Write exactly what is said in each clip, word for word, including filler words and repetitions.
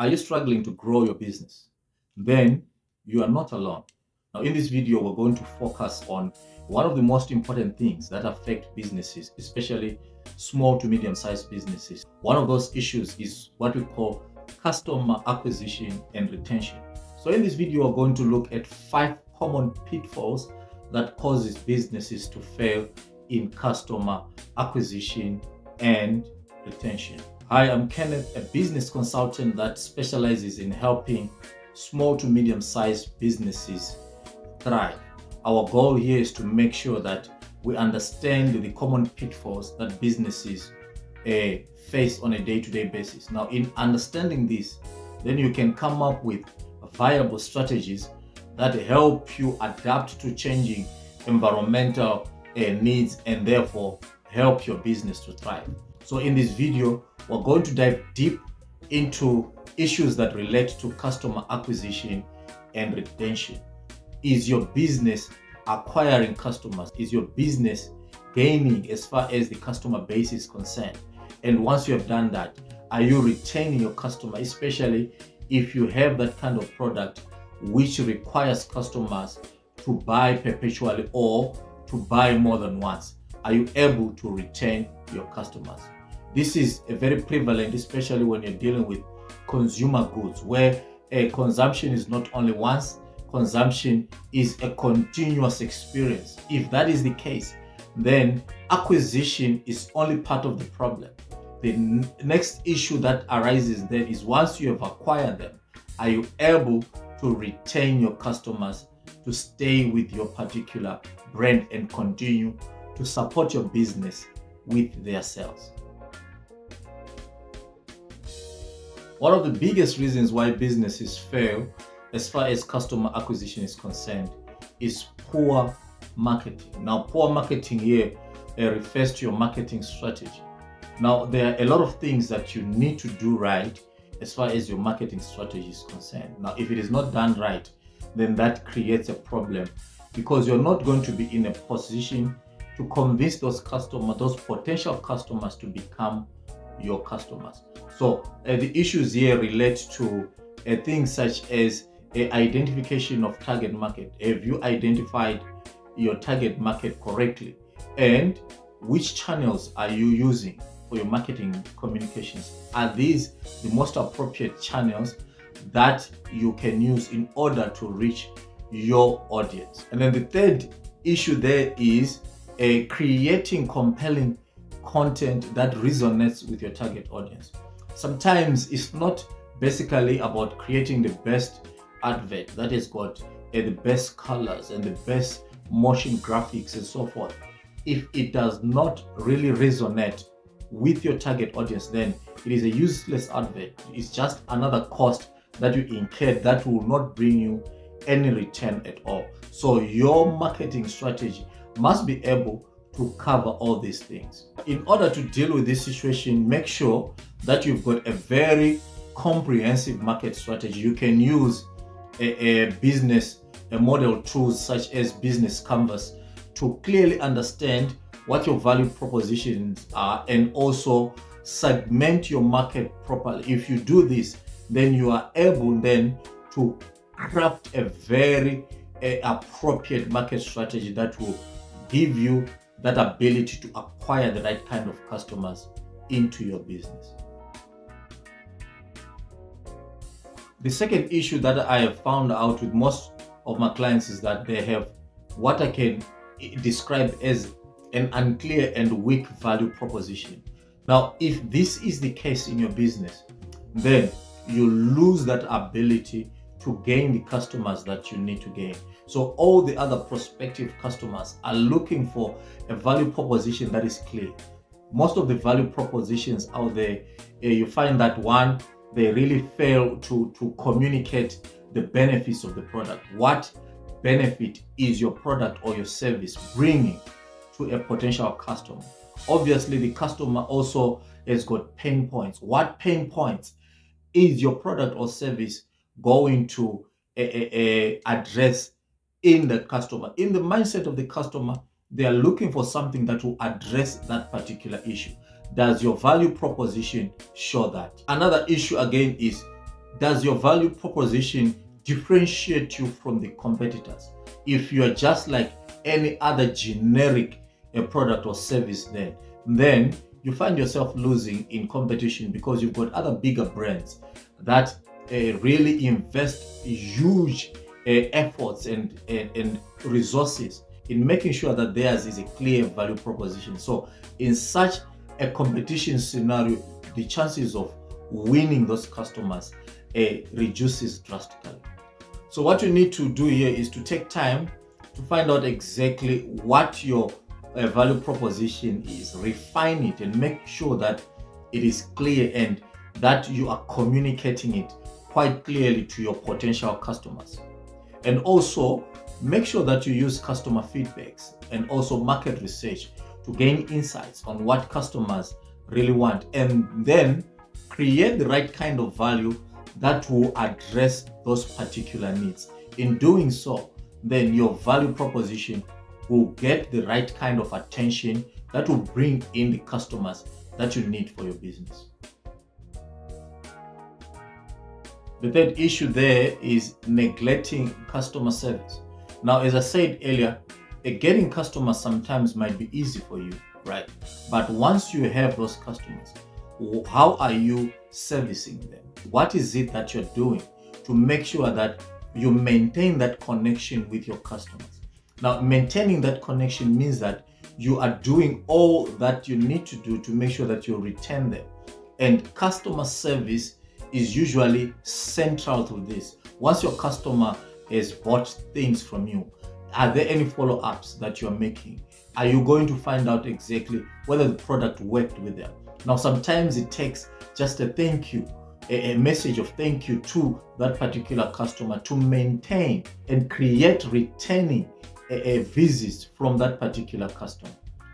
Are you struggling to grow your business? Then you are not alone. Now, in this video, we're going to focus on one of the most important things that affect businesses, especially small to medium-sized businesses. One of those issues is what we call customer acquisition and retention. So in this video, we're going to look at five common pitfalls that causes businesses to fail in customer acquisition and retention. Hi, I'm Kenneth, a business consultant that specializes in helping small to medium-sized businesses thrive. Our goal here is to make sure that we understand the common pitfalls that businesses uh, face on a day-to-day basis. Now, in understanding this, then you can come up with viable strategies that help you adapt to changing environmental uh, needs and therefore help your business to thrive. So in this video, we're going to dive deep into issues that relate to customer acquisition and retention. Is your business acquiring customers? Is your business gaining as far as the customer base is concerned? And once you have done that, are you retaining your customer, especially if you have that kind of product which requires customers to buy perpetually or to buy more than once? Are you able to retain your customers? This is a very prevalent, especially when you're dealing with consumer goods, where a consumption is not only once, consumption is a continuous experience. If that is the case, then acquisition is only part of the problem. The next issue that arises then is, once you have acquired them, are you able to retain your customers to stay with your particular brand and continue to support your business with their sales? One of the biggest reasons why businesses fail as far as customer acquisition is concerned is poor marketing. Now, poor marketing here uh, refers to your marketing strategy. Now, there are a lot of things that you need to do right as far as your marketing strategy is concerned. Now, if it is not done right, then that creates a problem, because you're not going to be in a position to convince those customers, those potential customers, to become your customers. So uh, the issues here relate to uh, things such as uh, identification of target market. Have you identified your target market correctly? And which channels are you using for your marketing communications? Are these the most appropriate channels that you can use in order to reach your audience? And then the third issue there is uh, creating compelling content that resonates with your target audience. Sometimes it's not basically about creating the best advert that has got uh, the best colors and the best motion graphics and so forth. If it does not really resonate with your target audience, then it is a useless advert. It's just another cost that you incur that will not bring you any return at all. So your marketing strategy must be able to cover all these things. In order to deal with this situation, make sure that you've got a very comprehensive market strategy. You can use a, a business a model tools such as Business Canvas to clearly understand what your value propositions are and also segment your market properly. If you do this, then you are able then to craft a very uh, appropriate market strategy that will give you that ability to acquire the right kind of customers into your business. The second issue that I have found out with most of my clients is that they have what I can describe as an unclear and weak value proposition. Now, if this is the case in your business, then you lose that ability to gain the customers that you need to gain. So all the other prospective customers are looking for a value proposition that is clear. Most of the value propositions out there, uh, you find that one, they really fail to, to communicate the benefits of the product. What benefit is your product or your service bringing to a potential customer? Obviously, the customer also has got pain points. What pain points is your product or service going to uh, uh, address in the customer? In the mindset of the customer, they are looking for something that will address that particular issue. Does your value proposition show that? Another issue again is Does your value proposition differentiate you from the competitors? If you are just like any other generic uh, product or service, then then you find yourself losing in competition because you've got other bigger brands that uh, really invest huge uh, efforts and, and, and resources in making sure that theirs is a clear value proposition. So in such a competition scenario, the chances of winning those customers uh, reduces drastically. So what you need to do here is to take time to find out exactly what your uh, value proposition is, refine it and make sure that it is clear and that you are communicating it quite clearly to your potential customers. And also make sure that you use customer feedbacks and also market research to gain insights on what customers really want, and then create the right kind of value that will address those particular needs. In doing so, then your value proposition will get the right kind of attention that will bring in the customers that you need for your business. The third issue there is neglecting customer service. Now, as I said earlier, getting customers sometimes might be easy for you, right? But once you have those customers, how are you servicing them? What is it that you're doing to make sure that you maintain that connection with your customers? Now, maintaining that connection means that you are doing all that you need to do to make sure that you retain them. And customer service is usually central to this. Once your customer has bought things from you, are there any follow-ups that you're making? Are you going to find out exactly whether the product worked with them? Now, sometimes it takes just a thank you, a, a message of thank you to that particular customer to maintain and create retaining a, a visits from that particular customer.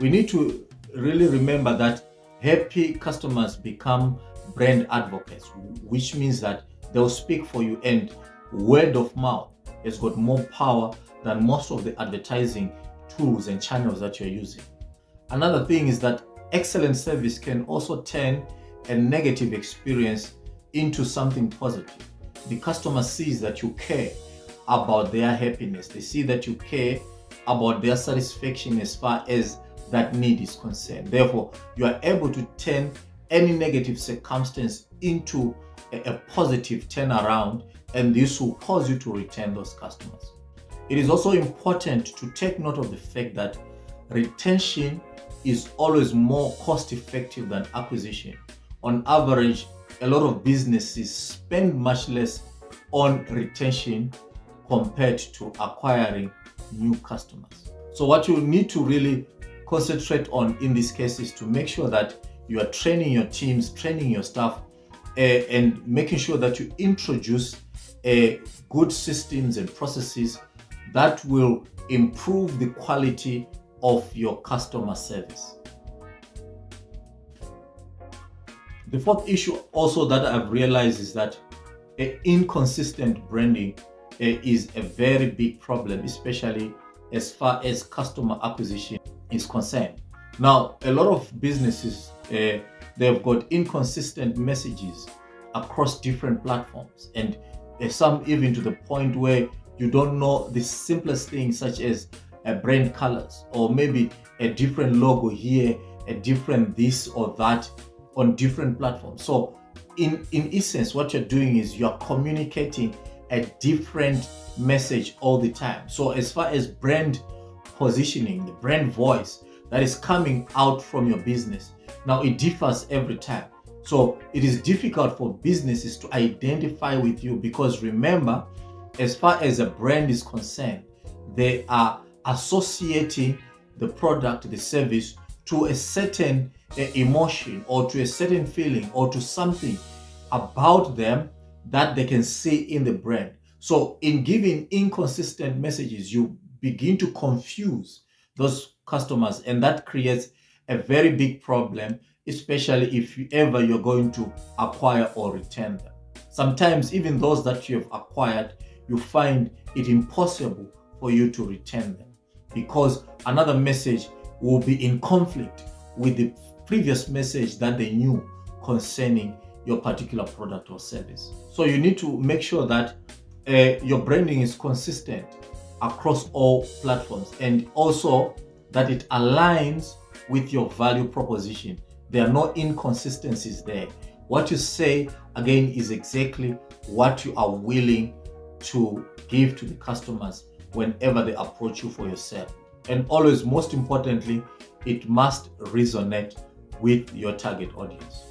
We need to really remember that happy customers become brand advocates, which means that they'll speak for you, and word of mouth has got more power than most of the advertising tools and channels that you're using. Another thing is that excellent service can also turn a negative experience into something positive. The customer sees that you care about their happiness. They see that you care about their satisfaction as far as that need is concerned. Therefore, you are able to turn any negative circumstance into a, a positive turnaround, and this will cause you to retain those customers. It is also important to take note of the fact that retention is always more cost-effective than acquisition. On average, a lot of businesses spend much less on retention compared to acquiring new customers. So what you need to really concentrate on in this case is to make sure that you are training your teams, training your staff, uh, and making sure that you introduce uh, good systems and processes that will improve the quality of your customer service. The fourth issue also that I've realized is that a inconsistent branding is a very big problem, especially as far as customer acquisition is concerned. Now, a lot of businesses, uh, they've got inconsistent messages across different platforms, and uh, some even to the point where you don't know the simplest things such as uh, brand colors, or maybe a different logo here, a different this or that on different platforms. So in, in essence, what you're doing is you're communicating a different message all the time. So as far as brand positioning, the brand voice that is coming out from your business, now it differs every time. So it is difficult for businesses to identify with you because, remember, as far as a brand is concerned, they are associating the product, the service, to a certain uh, emotion or to a certain feeling or to something about them that they can see in the brand. So in giving inconsistent messages, you begin to confuse those customers, and that creates a very big problem, especially if you ever you're going to acquire or retain them. Sometimes even those that you have acquired, you find it impossible for you to retain them because another message will be in conflict with the previous message that they knew concerning your particular product or service. So you need to make sure that uh, your branding is consistent across all platforms, and also that it aligns with your value proposition. There are no inconsistencies there. What you say, again, is exactly what you are willing to give to the customers whenever they approach you for your service. And always, most importantly, it must resonate with your target audience.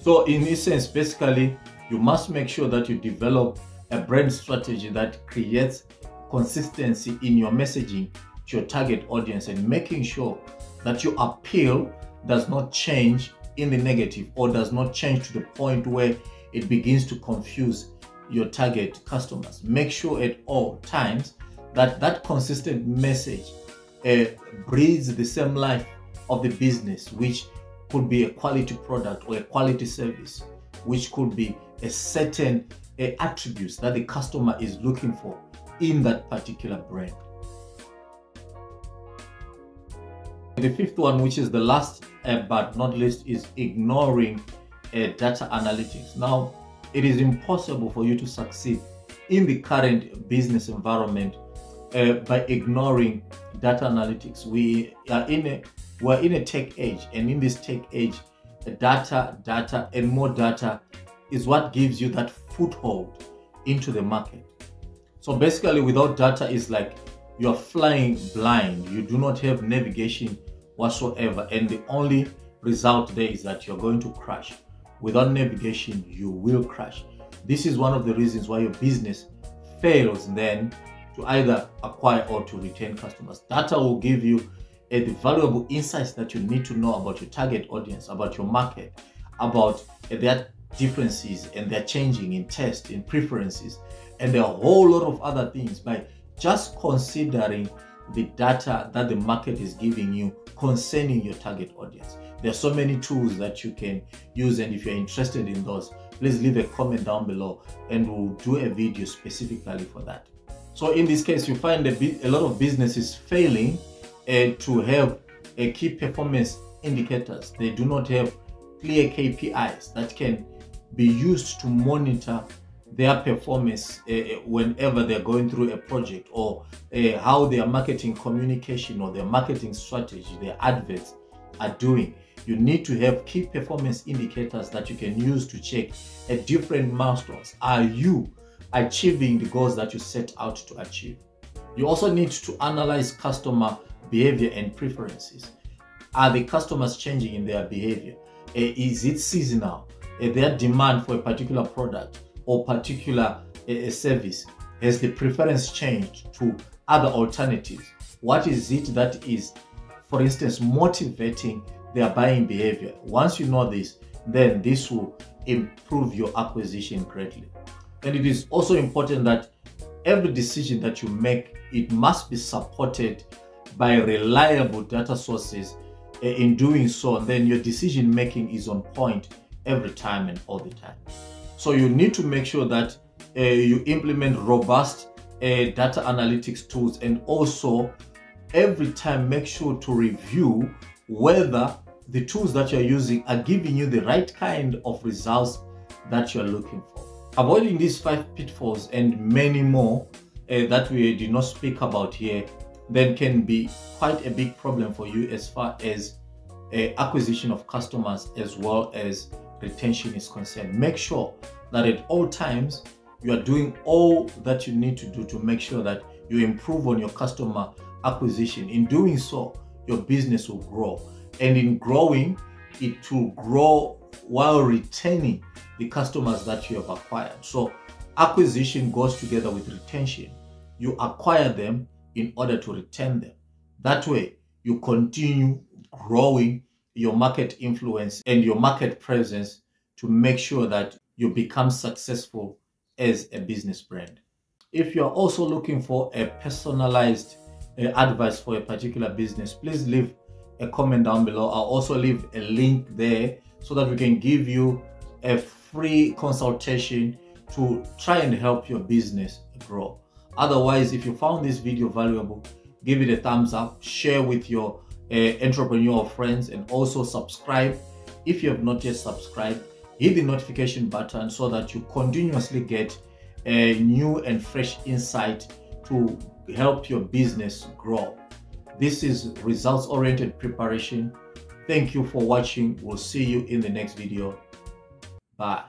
So in essence, basically, you must make sure that you develop a brand strategy that creates consistency in your messaging to your target audience, and making sure that your appeal does not change in the negative, or does not change to the point where it begins to confuse your target customers. Make sure at all times that that consistent message uh, breathes the same life of the business, which could be a quality product or a quality service, which could be a certain uh, attributes that the customer is looking for in that particular brand. The fifth one, which is the last uh, but not least, is ignoring uh, data analytics. Now, it is impossible for you to succeed in the current business environment uh, by ignoring data analytics. We are in a we're in a tech age, and in this tech age, data, data, and more data is what gives you that foothold into the market. So basically, without data, it's like you are flying blind. You do not have navigation whatsoever, and the only result there is that you're going to crash. Without navigation, you will crash. This is one of the reasons why your business fails then to either acquire or to retain customers. Data will give you a, the valuable insights that you need to know about your target audience, about your market, about uh, their differences and their changing in taste, in preferences, and a whole lot of other things, by just considering the data that the market is giving you concerning your target audience. There are so many tools that you can use, and if you're interested in those, please leave a comment down below and we'll do a video specifically for that. So in this case, you find a, a lot of businesses failing uh, to have a key performance indicators. They do not have clear K P Is that can be used to monitor their performance uh, whenever they're going through a project, or uh, how their marketing communication or their marketing strategy, their adverts are doing. You need to have key performance indicators that you can use to check at different milestones. Are you achieving the goals that you set out to achieve? You also need to analyze customer behavior and preferences. Are the customers changing in their behavior? Uh, is it seasonal? Uh, their demand for a particular product or particular uh, service, has the preference changed to other alternatives? What is it that is, for instance, motivating their buying behavior? Once you know this, then this will improve your acquisition greatly. And it is also important that every decision that you make, it must be supported by reliable data sources. In doing so, then your decision making is on point every time and all the time. So you need to make sure that uh, you implement robust uh, data analytics tools, and also every time make sure to review whether the tools that you're using are giving you the right kind of results that you're looking for. Avoiding these five pitfalls and many more uh, that we did not speak about here, then can be quite a big problem for you as far as uh, acquisition of customers as well as retention is concerned. Make sure that at all times you are doing all that you need to do to make sure that you improve on your customer acquisition. In doing so, your business will grow, and in growing, it will grow while retaining the customers that you have acquired. So acquisition goes together with retention. You acquire them in order to retain them. That way, you continue growing your market influence and your market presence to make sure that you become successful as a business brand. If you're also looking for a personalized uh, advice for a particular business, please leave a comment down below. I'll also leave a link there so that we can give you a free consultation to try and help your business grow. Otherwise, if you found this video valuable, give it a thumbs up, share with your Uh, entrepreneurial friends, and also subscribe if you have not yet subscribed, hit the notification button so that you continuously get a new and fresh insight to help your business grow. This is results-oriented preparation. Thank you for watching. We'll see you in the next video. Bye.